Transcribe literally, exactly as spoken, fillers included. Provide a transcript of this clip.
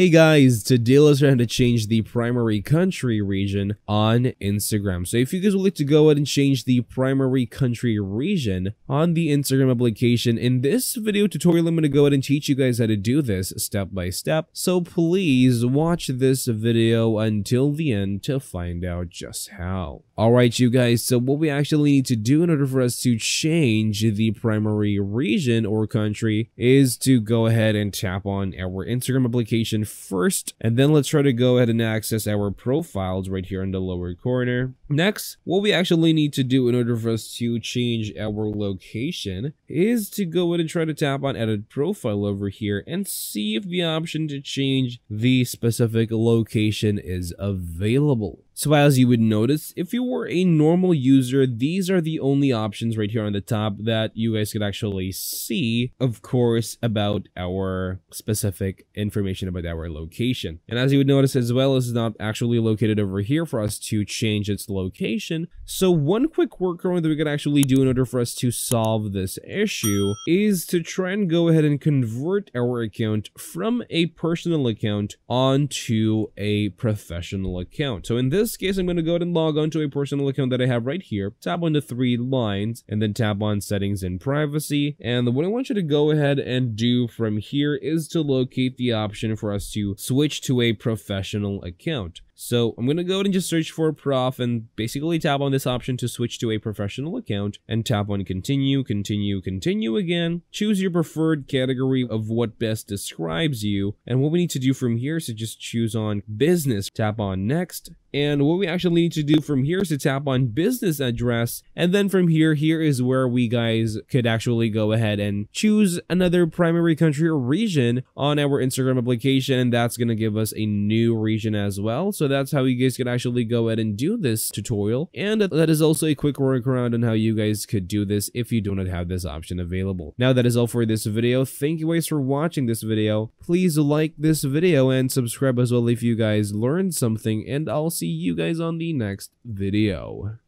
Hey guys, today let's learn how to change the primary country region on Instagram. So if you guys would like to go ahead and change the primary country region on the Instagram application, in this video tutorial I'm going to go ahead and teach you guys how to do this step by step. So please watch this video until the end to find out just how. Alright you guys, so what we actually need to do in order for us to change the primary region or country is to go ahead and tap on our Instagram application first, and then let's try to go ahead and access our profiles right here in the lower corner. Next, what we actually need to do in order for us to change our location is to go ahead and try to tap on edit profile over here and see if the option to change the specific location is available. So as you would notice, if you were a normal user, these are the only options right here on the top that you guys could actually see, of course, about our specific information about our location. And as you would notice as well, it's not actually located over here for us to change its location. So one quick workaround that we could actually do in order for us to solve this issue is to try and go ahead and convert our account from a personal account onto a professional account. So in this In this case, I'm going to go ahead and log on to a personal account that I have right here, tap on the three lines, and then tap on settings and privacy. And what I want you to go ahead and do from here is to locate the option for us to switch to a professional account. So I'm going to go ahead and just search for prof and basically tap on this option to switch to a professional account and tap on continue, continue, continue again. Choose your preferred category of what best describes you. And what we need to do from here is to just choose on business, tap on next. And what we actually need to do from here is to tap on business address. And then from here, here is where we guys could actually go ahead and choose another primary country or region on our Instagram application. And that's going to give us a new region as well. So that's how you guys could actually go ahead and do this tutorial, and that is also a quick workaround on how you guys could do this if you do not have this option available. Now that is all for this video. Thank you guys for watching this video. Please like this video and subscribe as well if you guys learned something, and I'll see you guys on the next video.